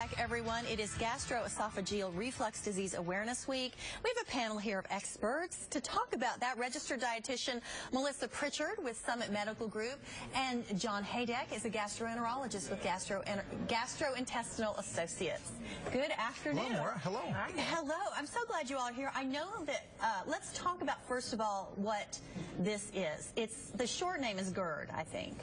Back, everyone. It is Gastroesophageal Reflux Disease Awareness Week. We have a panel here of experts to talk about that. Registered dietitian Melissa Pritchard with Summit Medical Group, and John Haydek is a gastroenterologist with Gastrointestinal Associates. Good afternoon. Hello, Maura. Hello. Hello. I'm so glad you all are here. I know that. Let's talk about first of all what this is. It's the short name is GERD, I think.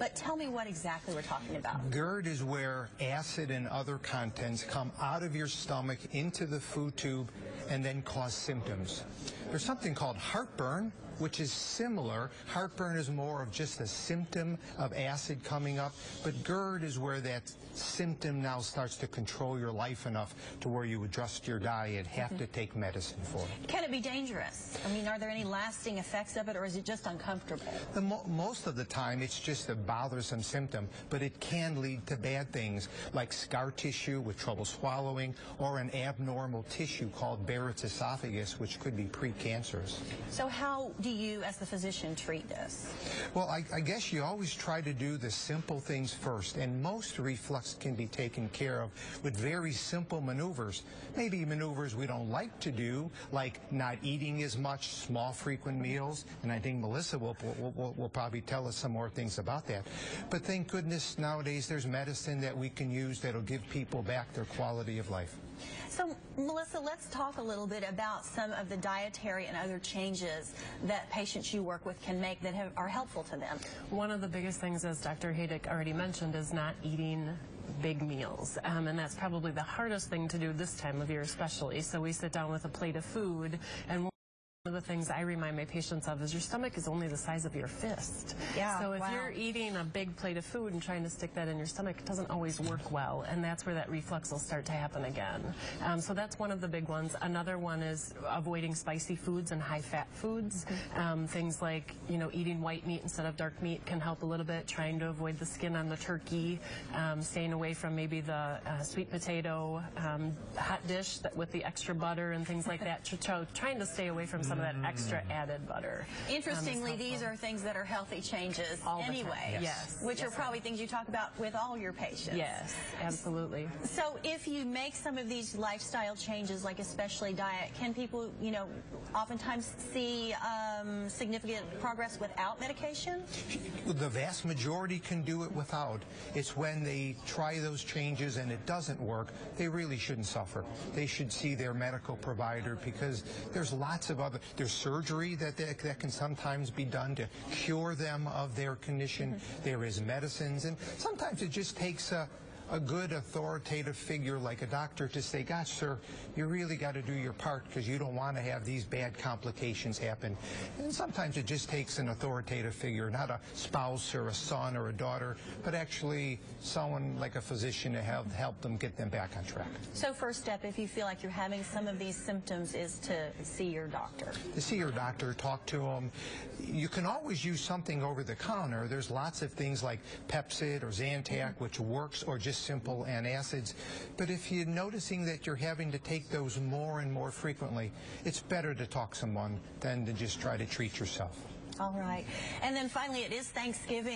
But tell me what exactly we're talking about. GERD is where acid and other contents come out of your stomach into the food tube and then cause symptoms. There's something called heartburn, which is similar. Heartburn is more of just a symptom of acid coming up, but GERD is where that symptom now starts to control your life enough to where you adjust your diet, have to take medicine for it. Can it be dangerous? I mean, are there any lasting effects of it, or is it just uncomfortable? Most of the time, it's just a bothersome symptom, but it can lead to bad things like scar tissue with trouble swallowing, or an abnormal tissue called Barrett's esophagus, which could be precancerous. So how do you, as the physician, treat this? Well, I guess you always try to do the simple things first, and most reflux can be taken care of with very simple maneuvers. Maybe maneuvers we don't like to do, like not eating as much, small frequent meals, and I think Melissa will probably tell us some more things about that. But thank goodness nowadays there's medicine that we can use that'll give people back their quality of life. So, Melissa, let's talk a little bit about some of the dietary and other changes that patients you work with can make that are helpful to them. One of the biggest things, as Dr. Haydek already mentioned, is not eating big meals, and that's probably the hardest thing to do this time of year especially. So we sit down with a plate of food, and one of the things I remind my patients of is your stomach is only the size of your fist. Yeah, so if you're eating a big plate of food and trying to stick that in your stomach, it doesn't always work well, and that's where that reflux will start to happen again. So that's one of the big ones. Another one is avoiding spicy foods and high-fat foods. Things like, you know, eating white meat instead of dark meat can help a little bit. Trying to avoid the skin on the turkey, staying away from maybe the sweet potato hot dish that with the extra butter and things like that. Trying to stay away from some of that extra added butter. Interestingly, these are things that are healthy changes anyway, which are probably things you talk about with all your patients. Yes, absolutely. So if you make some of these lifestyle changes, like especially diet, can people, you know, oftentimes see significant progress without medication? The vast majority can do it without. It's when they try those changes and it doesn't work, they really shouldn't suffer. They should see their medical provider, because there's lots of other. There's surgery that can sometimes be done to cure them of their condition. There is medicines, and sometimes it just takes a good authoritative figure like a doctor to say, gosh, sir, you really got to do your part because you don't want to have these bad complications happen. And sometimes it just takes an authoritative figure, not a spouse or a son or a daughter, but actually someone like a physician to help them get them back on track. So first step, if you feel like you're having some of these symptoms, is to see your doctor. To see your doctor, talk to them. You can always use something over the counter. There's lots of things like Pepcid or Zantac, which works, or just simple antacids. But if you're noticing that you're having to take those more and more frequently, it's better to talk to someone than to just try to treat yourself. All right. And then finally, it is Thanksgiving.